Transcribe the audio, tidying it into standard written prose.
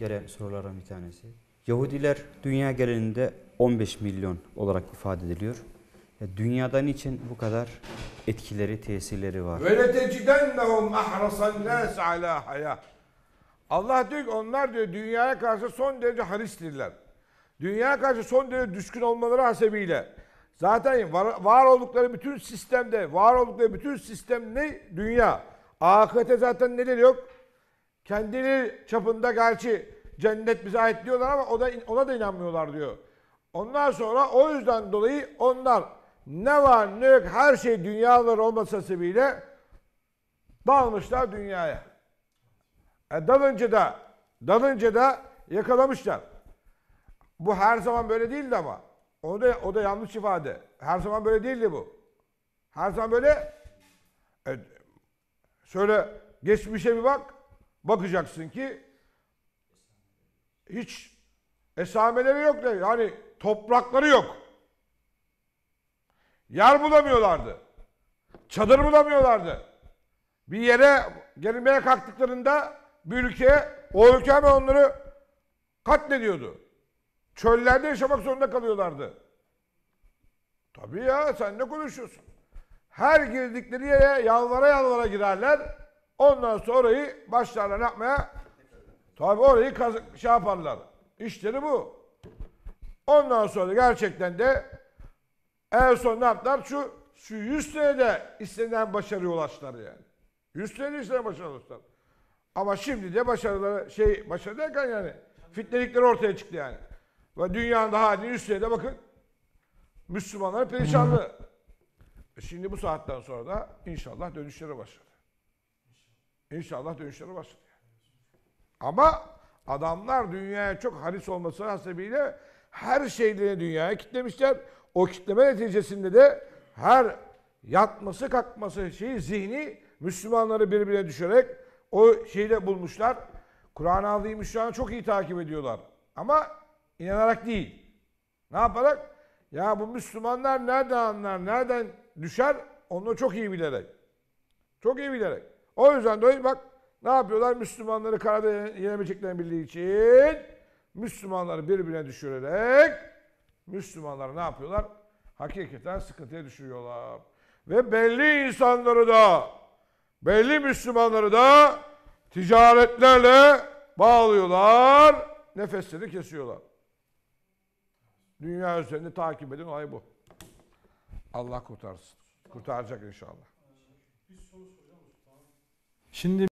gelen sorulardan bir tanesi. Yahudiler dünya genelinde 15 milyon olarak ifade ediliyor. Dünyadan için bu kadar etkileri, tesirleri var. Allah diyor ki onlar diyor dünyaya karşı son derece haristirler. Dünyaya karşı son derece düşkün olmaları hasebiyle. Zaten var oldukları bütün sistemde, var oldukları bütün sistem ne? Dünya. Ahirete zaten neleri yok? Kendileri çapında gerçi cennet bize ait diyorlar ama ona da inanmıyorlar diyor. Ondan sonra o yüzden dolayı onlar ne var ne yok her şey dünyaları olması sebebiyle dalmışlar dünyaya. Dalınca da yakalamışlar. Bu her zaman böyle değildi ama. O da yanlış ifade. Her zaman böyle değildi bu. Her zaman böyle şöyle geçmişe bir bak. Bakacaksın ki hiç esameleri yok da yani toprakları yok. Yer bulamıyorlardı. Çadır bulamıyorlardı. Bir yere gelmeye kalktıklarında bir ülkeye o ülke hemen onları katlediyordu. Çöllerde yaşamak zorunda kalıyorlardı. Tabii ya sen ne konuşuyorsun? Her girdikleri yere yalvara yalvara girerler. Ondan sonra orayı başlarlar yapmaya. Tabii orayı şey yaparlar. İşleri bu. Ondan sonra gerçekten de en son ne yaptılar? Şu 100 senede istenilen başarıya ulaştılar yani. 100 senede istenilen başarıya ulaştılar. Ama şimdi de başarı derken yani fitnelikleri ortaya çıktı yani. Ve dünyanın da halini 100 senede bakın. Müslümanların perişanlığı. Şimdi bu saatten sonra da inşallah dönüşlere başladı. İnşallah dönüşlere başladı. Ama adamlar dünyaya çok haris olması hasebiyle her şeylerini dünyaya kitlemişler. O kitleme neticesinde de her yatması kalkması şeyi zihni Müslümanları birbirine düşerek o şeyi de bulmuşlar. Kur'an-ı Azim'i şu an çok iyi takip ediyorlar. Ama inanarak değil. Ne yaparak? Ya bu Müslümanlar nereden anlar, nereden düşer? Onu çok iyi bilerek. Çok iyi bilerek. O yüzden dolayı bak ne yapıyorlar? Müslümanları karada yenemeyeceklerini bildiği için Müslümanları birbirine düşürerek Müslümanları ne yapıyorlar? Hakikaten sıkıntıya düşürüyorlar. Ve belli insanları da belli Müslümanları da ticaretlerle bağlıyorlar. Nefesleri kesiyorlar. Dünya üzerinde takip edin olay bu. Allah kurtarsın. Kurtaracak inşallah. Şimdi